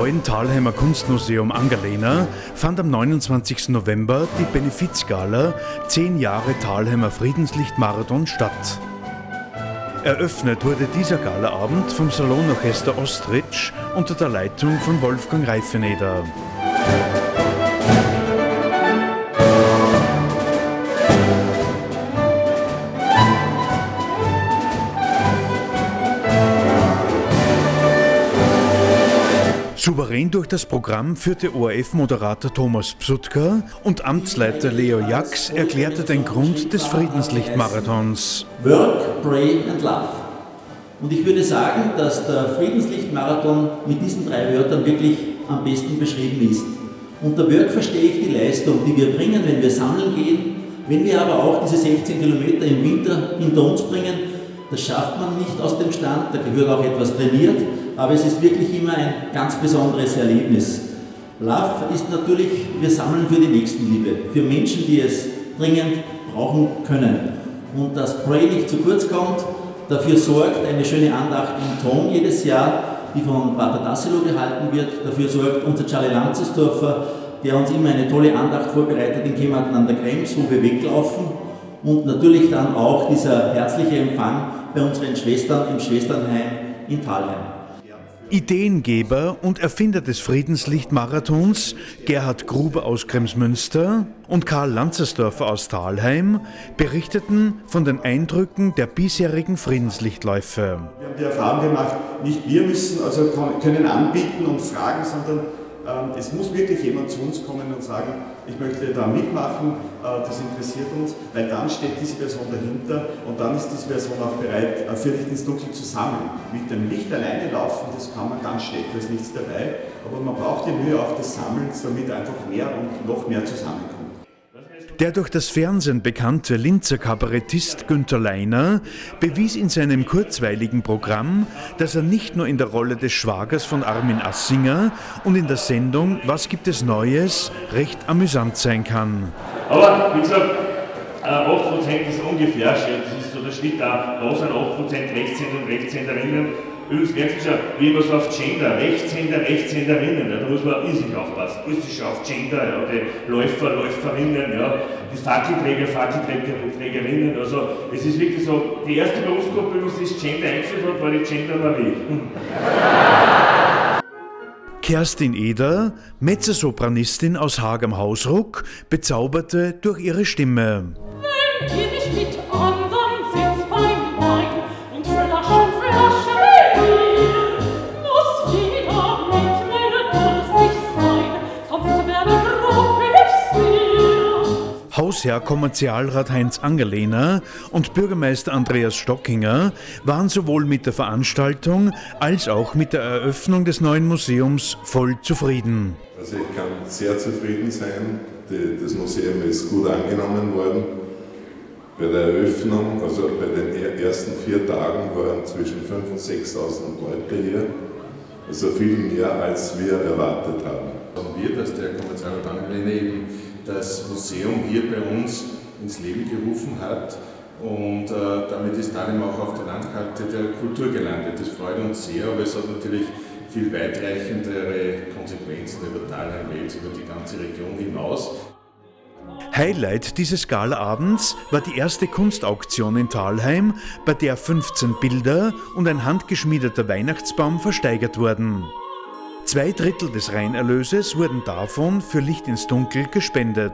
neuen Thalheimer Kunstmuseum Angerlehner fand am 29. November die Benefizgala 10 Jahre Thalheimer Friedenslichtmarathon statt. Eröffnet wurde dieser Galaabend vom Salonorchester Ostritsch unter der Leitung von Wolfgang Reifeneder. Souverän durch das Programm führte ORF-Moderator Thomas Psutka und Amtsleiter Leo Jachs erklärte den Grund des Friedenslichtmarathons. Work, Pray and Love. Und ich würde sagen, dass der Friedenslichtmarathon mit diesen 3 Wörtern wirklich am besten beschrieben ist. Unter Work verstehe ich die Leistung, die wir bringen, wenn wir sammeln gehen, wenn wir aber auch diese 16 Kilometer im Winter hinter uns bringen. Das schafft man nicht aus dem Stand, da gehört auch etwas trainiert, aber es ist wirklich immer ein ganz besonderes Erlebnis. Love ist natürlich, wir sammeln für die Nächstenliebe, für Menschen, die es dringend brauchen können. Und dass Pray nicht zu kurz kommt, dafür sorgt eine schöne Andacht im Ton jedes Jahr, die von Pater Tassilo gehalten wird. Dafür sorgt unser Charlie Lanzerstorfer, der uns immer eine tolle Andacht vorbereitet in Kematen an der Krems, wo wir weglaufen. Und natürlich dann auch dieser herzliche Empfang bei unseren Schwestern im Schwesternheim in Thalheim. Ideengeber und Erfinder des Friedenslichtmarathons Gerhard Grube aus Kremsmünster und Karl Lanzerstorfer aus Thalheim berichteten von den Eindrücken der bisherigen Friedenslichtläufe. Wir haben die Erfahrung gemacht, nicht wir müssen, also können anbieten und fragen, sondern es muss wirklich jemand zu uns kommen und sagen, ich möchte da mitmachen, das interessiert uns, weil dann steht diese Person dahinter und dann ist diese Person auch bereit, für Licht ins Dunkel zusammen. Mit dem Licht alleine laufen, das kann man ganz schlecht, da ist nichts dabei, aber man braucht die Mühe auch des Sammelns, damit einfach mehr und noch mehr zusammenkommt. Der durch das Fernsehen bekannte Linzer Kabarettist Günther Leiner bewies in seinem kurzweiligen Programm, dass er nicht nur in der Rolle des Schwagers von Armin Assinger und in der Sendung Was gibt es Neues recht amüsant sein kann. Aber wie gesagt, 8% ist ungefähr schön, das ist so der Schnitt da, da sind 8% Rechtshänder und Rechtshänderinnen. Übrigens, merkst du schon, wie immer so auf Gender, Rechtshänder, Rechtshänderinnen, ja, da muss man riesig aufpassen. Russisch auf Gender, ja, die Läufer, Läuferinnen, ja, die Fackelträger, Fackelträgerinnen, also es ist wirklich so, die erste Berufsgruppe, die sich das Gender eingeführt hat, war die Gender Marie. Kerstin Eder, Mezzosopranistin aus Hagem Hausruck, bezauberte durch ihre Stimme. Hausherr Kommerzialrat Heinz Angerlehner und Bürgermeister Andreas Stockinger waren sowohl mit der Veranstaltung als auch mit der Eröffnung des neuen Museums voll zufrieden. Also ich kann sehr zufrieden sein, das Museum ist gut angenommen worden. Bei der Eröffnung, also bei den ersten 4 Tagen waren zwischen 5.000 und 6.000 Leute hier, also viel mehr als wir erwartet haben. Und wir, dass der Kommerzialrat Angerlehner eben das Museum hier bei uns ins Leben gerufen hat und damit ist Thalheim auch auf der Landkarte der Kultur gelandet. Das freut uns sehr, aber es hat natürlich viel weitreichendere Konsequenzen über Thalheim, über die ganze Region hinaus. Highlight dieses Galaabends war die erste Kunstauktion in Thalheim, bei der 15 Bilder und ein handgeschmiedeter Weihnachtsbaum versteigert wurden. 2 Drittel des Reinerlöses wurden davon für Licht ins Dunkel gespendet.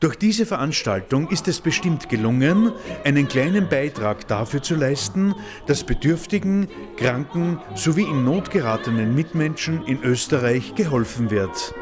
Durch diese Veranstaltung ist es bestimmt gelungen, einen kleinen Beitrag dafür zu leisten, dass bedürftigen, kranken sowie in Not geratenen Mitmenschen in Österreich geholfen wird.